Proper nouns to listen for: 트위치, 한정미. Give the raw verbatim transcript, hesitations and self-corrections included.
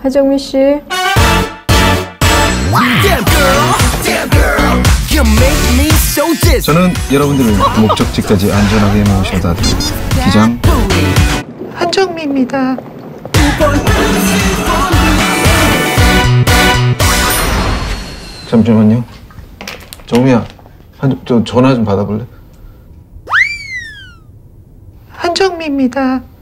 한정미 씨. 저는 여러분들을 목적지까지 안전하게 모셔다 드릴 기장 한정미입니다. 잠시만요. 정미야, 한, 저 전화 좀 받아볼래? 한정미입니다.